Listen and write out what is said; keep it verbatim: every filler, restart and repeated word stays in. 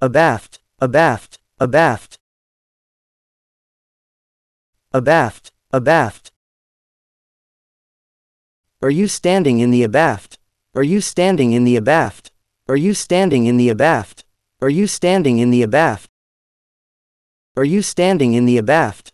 Abaft, abaft, abaft. Abaft, abaft. Are you standing in the abaft? Are you standing in the abaft? Are you standing in the abaft? Are you standing in the abaft? Are you standing in the abaft?